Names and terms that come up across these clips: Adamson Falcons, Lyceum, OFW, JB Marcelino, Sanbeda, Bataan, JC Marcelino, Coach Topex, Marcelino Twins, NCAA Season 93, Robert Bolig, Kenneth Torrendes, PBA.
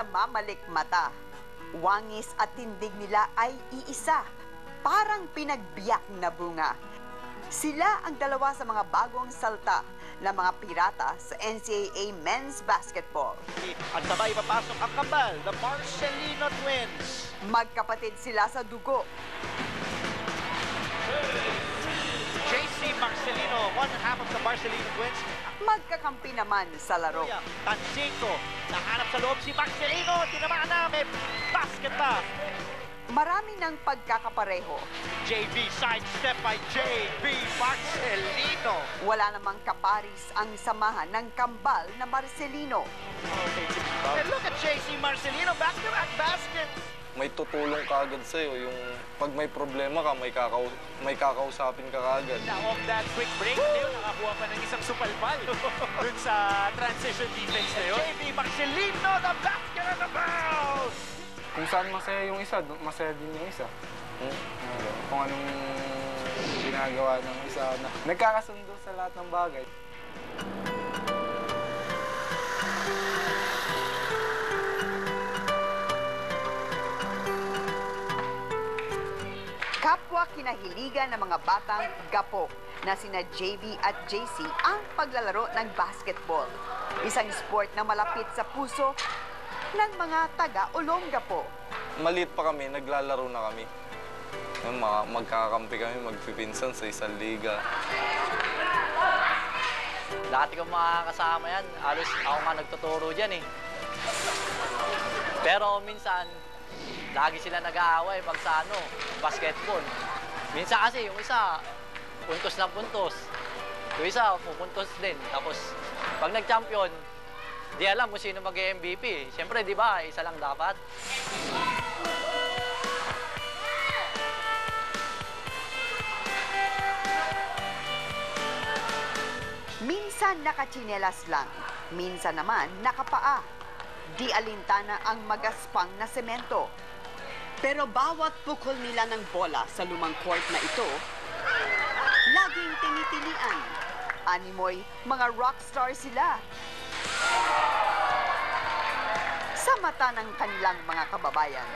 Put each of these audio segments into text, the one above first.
namamalikmata. Wangis at tindig nila ay iisa, parang pinagbiyak na bunga. Sila ang dalawa sa mga bagong salta na mga pirata sa NCAA Men's Basketball. At sabay papasok ang kambal, the Marcelino Twins. Magkapatid sila sa dugo. JC Marcelino, one half of the Marcelino Twins. Magkakampi naman sa laro. Tansico, nahanap sa loob si Marcelino, tinamaan na, may basket pa. Marami ng pagkakapareho. JB sidestep by JB Marcelino. Wala namang kaparis ang samahan ng kambal na Marcelino. And look at JC Marcelino, back to back basket. May tutulong ka agad sa'yo. Yung pag may problema ka, may kakausapin ka agad. Off that quick break, Leo, nakakuha pa ng isang supalpal dun sa transition defense na yun. JB Marcelino, the basket on the bounce! Kung saan masaya yung isa, masaya din yung isa. Kung anong ginagawa ng isa na nagkakasundo sa lahat ng bagay. Kapwa kinahiligan ng mga batang Gapo na sina JB at JC ang paglalaro ng basketball. Isang sport na malapit sa puso ng mga taga-Olonga po. Maliit pa kami, naglalaro na kami. Magkakampi kami, magpipinsan sa isang liga. Dati kong makakasama yan, alos ako nga nagtuturo dyan eh. Pero minsan, lagi sila nag-aaway pag sa ano, basketball. Minsan kasi yung isa, puntos na puntos. Yung isa, pupuntos din. Tapos, pag nag-champion, di alam kung sino mag-MVP. Siyempre, di ba? Isa lang dapat. Minsan nakachinelas lang. Minsan naman nakapaa. Di alintana ang magaspang na semento. Pero bawat pukol nila ng bola sa lumang court na ito, laging tinitilian. Animoy, mga rockstar sila. Sa mata ng kanilang mga kababayan.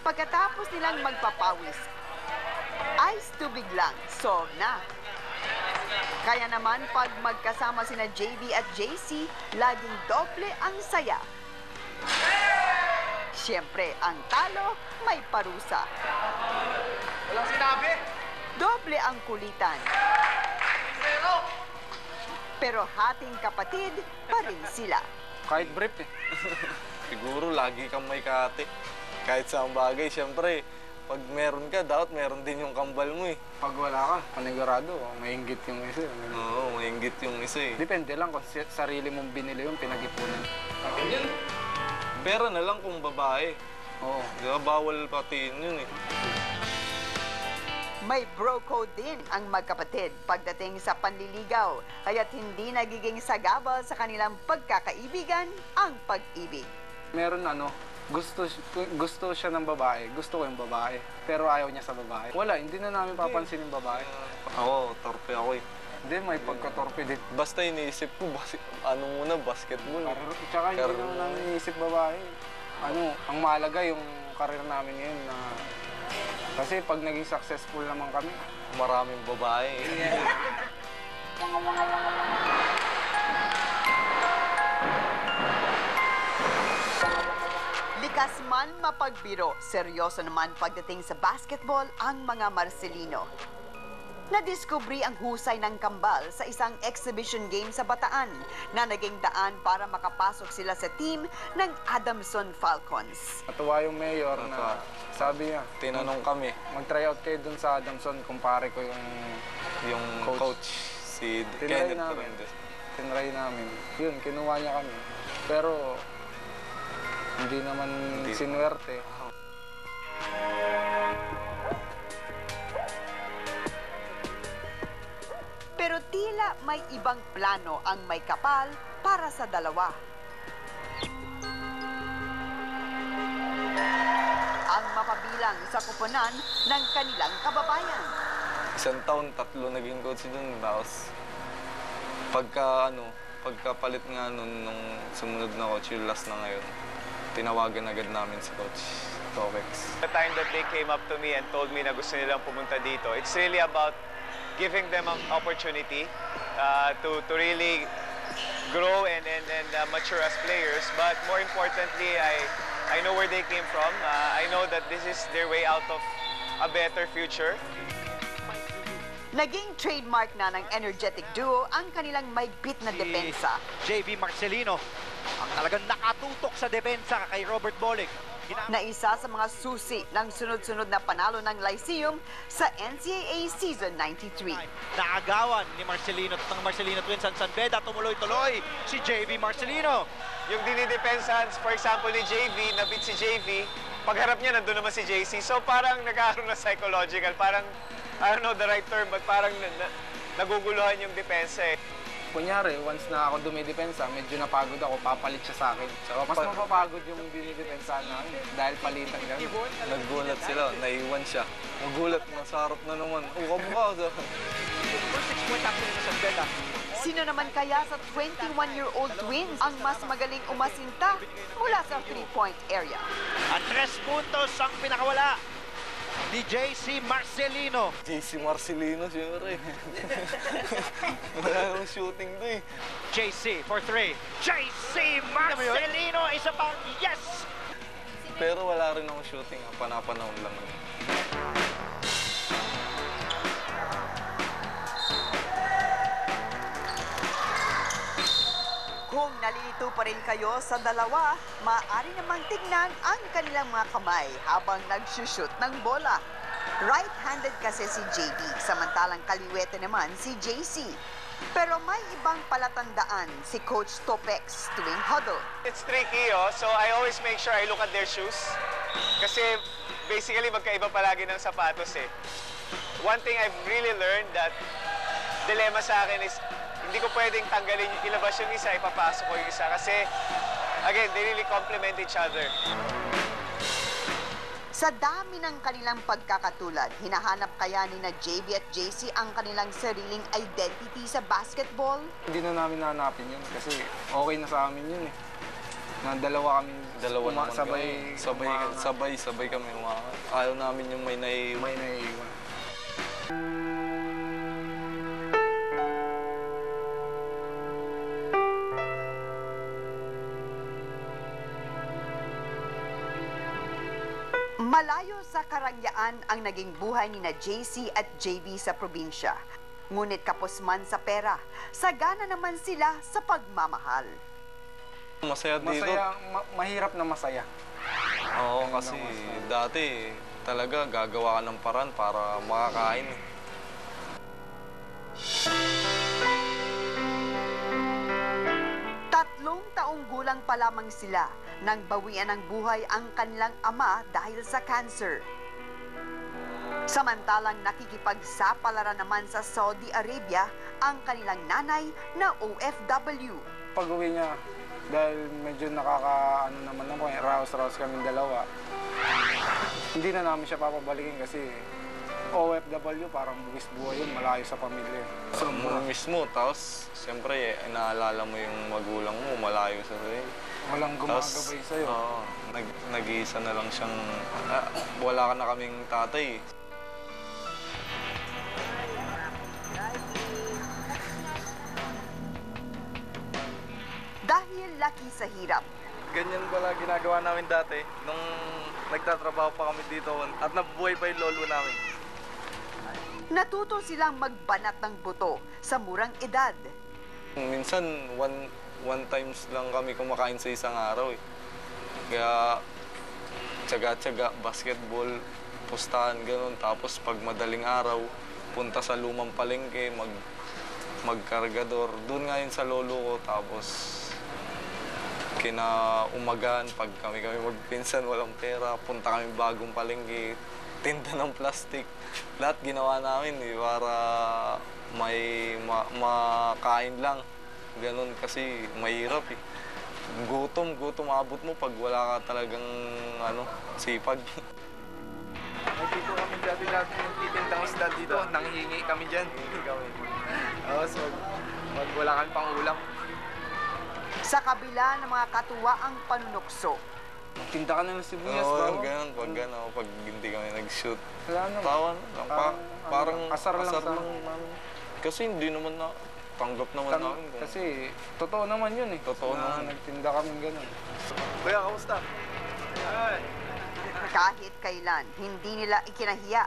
Pagkatapos nilang magpapawis, ice tubig lang, solve na. Kaya naman pag magkasama sina JB at JC, laging doble ang saya. Siyempre, ang talo may parusa. Walang sinabi. Doble ang kulitan. Pero hating kapatid pa rin sila. Kahit brief eh. Siguro lagi kang may kaate. Kahit sa bagay, siyempre, pag meron ka, dapat meron din yung kambal mo eh. Pag wala ka, panigurado, maingit yung isa. Oo, maingit yung isa eh. Depende lang kung sarili mong binili yung pinag-ipunan. Pera na lang kung babae. Oo. Diba, bawal patiin yun eh. May bro code din ang magkapatid pagdating sa panliligaw, kaya't hindi nagiging sagabal sa kanilang pagkakaibigan ang pag-ibig. Meron gusto siya ng babae, gusto ko yung babae, pero ayaw niya sa babae. Wala, hindi na namin papansin yung babae. Ako, torpe ako eh. Hindi, may pagkatorpe din. Basta iniisip ko, basketball. Tsaka hindi naman namin iniisip babae. Ang mahalaga yung karir namin ngayon na... Kasi pag naging successful naman kami, maraming babae. Yeah. Likas man mapagbiro, seryoso naman pagdating sa basketball ang mga Marcelino. Nadiskubri ang husay ng kambal sa isang exhibition game sa Bataan na naging daan para makapasok sila sa team ng Adamson Falcons. Natuwa yung mayor na sabi niya, tinanong kami, mag-tryout kayo dun sa Adamson, kumpare ko yung coach si Kenneth Torrendes. Tinry namin. Yun, kinuha niya kami. Pero hindi naman sinuwerte. Pero tila may ibang plano ang may kapal para sa dalawa. Ang mapabilang sa koponan ng kanilang kababayan. Isang taon, 3 naging coach doon. Tapos, pagka pagkapalit nga nung sumunod na coach, yung last na ngayon, tinawagan agad namin si Coach Topex. The time that they came up to me and told me na gusto nilang pumunta dito, it's really about giving them an opportunity to really grow and mature as players. But more importantly, I know where they came from. I know that this is their way out of a better future. Naging trademark na ng energetic duo ang kanilang maigpit na depensa. JB Marcelino, ang talagang nakatutok sa depensa kay Robert Bolig. Na isa sa mga susi ng sunod-sunod na panalo ng Lyceum sa NCAA Season 93. Naagawan ni Marcelino at ng Marcelino Twins ang Sanbeda, tumuloy-tuloy si JB Marcelino. Yung dinidepensahan, for example, ni JB, nabit si JB, pagharap niya, nandun naman si JC. So parang nagkaroon na psychological, parang I don't know the right term, but parang naguguluhan yung depensa eh. Kunyari, once na ako dumidepensa, medyo napagod ako, papalit siya sa akin. So, mas mapapagod yung dinidepensa namin dahil palitan ka. Nagulat sila, naiwan siya. Nagulat, nasarap na naman. Uka mo ka. Sino naman kaya sa 21-year-old twins ang mas magaling umasinta mula sa 3-point area? At 3 puntos ang pinakawala ni JC Marcelino. JC Marcelino, siyempre. Wala yung shooting to eh. JC for 3. JC Marcelino, isa pang yes! Pero wala rin akong shooting. Panapanahon lang. Kung nalilito pa rin kayo sa dalawa, maaari namang tignan ang kanilang mga kamay habang nagsushoot ng bola. Right-handed kasi si JB, samantalang kaliwete naman si JC. Pero may ibang palatandaan si Coach Topex tuwing huddle. It's tricky, oh. So I always make sure I look at their shoes. Kasi basically magkaiba palagi ng sapatos eh. One thing I've really learned that dilemma sa akin is hindi ko pwedeng tanggalin, ilabas yung isa, ipapasok ko yung isa. Kasi, again, they really complement each other. Sa dami ng kanilang pagkakatulad, hinahanap kaya ni na JB at JC ang kanilang sariling identity sa basketball? Hindi na namin nahanapin yun kasi okay na sa amin yun eh. Na dalawa kami, sabay kami umaangat. Ayaw namin yung may naiiwan. Malayo sa karangyaan ang naging buhay ni na JC at JB sa probinsya. Ngunit kapusman sa pera, sagana naman sila sa pagmamahal. Masaya dito. Mahirap na masaya. Oo, kasi dati talaga gagawa ka ng paraan para makakain. Tatlong taong gulang pa lamang sila nang bawian ng buhay ang kanilang ama dahil sa cancer. Samantalang nakikipagsapalara naman sa Saudi Arabia ang kanilang nanay na OFW. Pag-uwi niya, dahil medyo nakakaano naman ako, rouse-rouse kaming dalawa, hindi na namin siya papabalikin kasi OFW parang buwis buhay yun, malayo sa pamilya. So, mismo, tapos siyempre, inaalala mo yung magulang mo, malayo sa rin. Walang gumagabay sa'yo. Oo, nag-iisa na lang siyang, wala ka na kaming tatay. Dahil laki sa hirap. Ganyan pala ginagawa namin dati, nung nagtatrabaho pa kami dito at nabuhay pa yung lolo namin. Natuto silang magbanat ng buto sa murang edad. Minsan, one times lang kami kumakain sa isang araw eh. Kaya, tsaga-tsaga, basketball, pustahan, ganun. Tapos pag madaling araw, punta sa lumang palengke, magkargador. Doon nga yun sa lolo ko. Tapos, kinaumagaan, pag kami magpinsan, walang pera, punta kami bagong palengke. Tinta ng plastic. Lahat ginawa namin eh, para may makain lang. Ganon kasi mahirap eh. Gutom abot mo pag wala ka talagang ano, sipag. Dito kami dati lahat yung titindang isda dito. Nanghingi kami dyan. Oo, so pag wala kami pang ulam, sa kabila ng mga katuwaang panunukso. Tinda ka na ng sibuyas, ba? Oo, ganun. Pag gano'n ako, pag hindi kami nag-shoot. Tawan lang. Parang kasar lang. Kasi hindi naman na, tanggap naman namin. Kasi totoo naman yun eh. Totoo naman. Nagtinda kami gano'n. Kuya, kamusta? Kahit kailan, hindi nila ikinahiya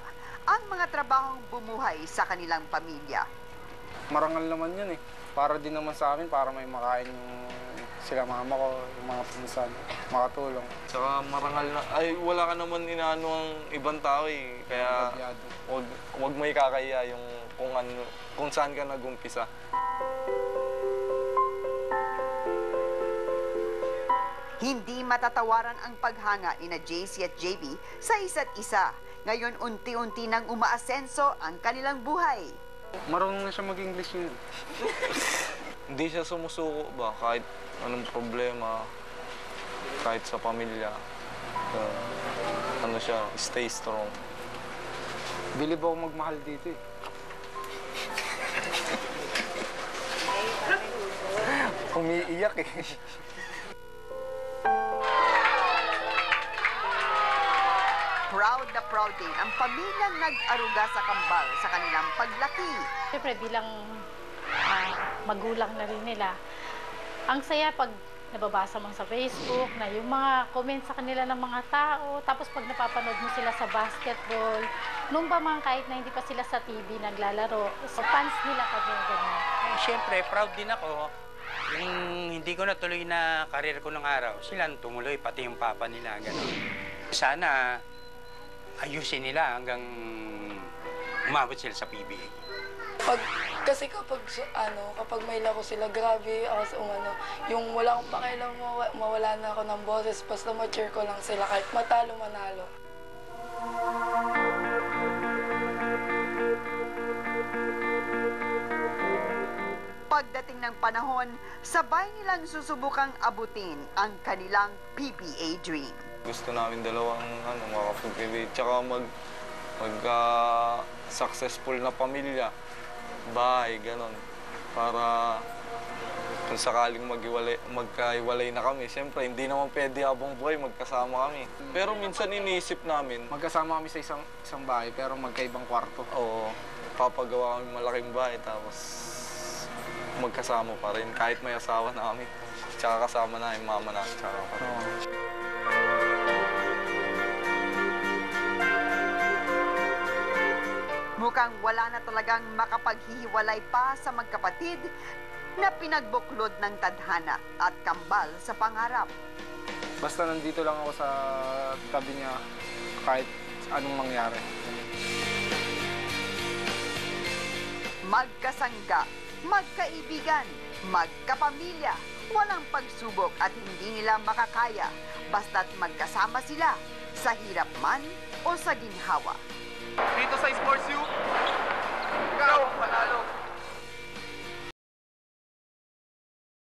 ang mga trabahong bumuhay sa kanilang pamilya. Marangal naman yun eh. Para din naman sa amin, para may makain yung sila mama ko, yung mga pinsan, makatulong. Tsaka marangal na, ay wala ka naman inaano ang ibang tao eh. Kaya huwag may kakaya yung kung saan ka nag-umpisa. Hindi matatawaran ang paghanga ina JC at JB sa isa't isa. Ngayon, unti-unti nang umaasenso ang kanilang buhay. Marunong na siya mag-English yun. Hindi siya sumusuko ba kahit anong problema, kahit sa pamilya. Ano siya, stay strong. Bilib ako magmahal dito eh. Umiiyak eh. Proud na proud din ang pamilyang nag-aruga sa kambal sa kanilang paglaki. Siyempre bilang magulang na rin nila, ang saya pag nababasa mo sa Facebook na yung mga comments sa kanila ng mga tao, tapos pag napapanood mo sila sa basketball, nung ba man kahit na hindi pa sila sa TV naglalaro, so fans nila kami ganun. Siyempre, proud din ako. Yung hindi ko natuloy na karir ko ng araw, sila tumuloy, pati yung papa nila, gano'n. Sana ayusin nila hanggang umabot sila sa PBA. Kapag may laro sila, grabe ako sa umano. Yung wala akong pakialam, mawala na ako ng boses, basta ma-cheer ko lang sila kahit matalo, manalo. Pagdating ng panahon, sabay nilang susubukang abutin ang kanilang PBA dream. Gusto namin dalawang makapag-PBA, tsaka mag-successful na pamilya, bahay, gano'n. Para kung sakaling magkaiwalay na kami, siyempre hindi naman pwede habang buhay magkasama kami. Pero minsan iniisip namin, magkasama kami sa isang bahay pero magkaibang kwarto. Oo, papagawa kami malaking bahay tapos magkasama pa rin, kahit may asawa na kami. Tsaka kasama na yung mama na, tsaka pa rin. Mukhang wala na talagang makapaghihiwalay pa sa magkapatid na pinagbuklod ng tadhana at kambal sa pangarap. Basta nandito lang ako sa tabi niya kahit anong mangyari. Magkasangga, magkaibigan, magkapamilya, walang pagsubok at hindi nila makakaya basta't magkasama sila sa hirap man o sa ginhawa. Dito sa Sports U, ikaw ang panalo.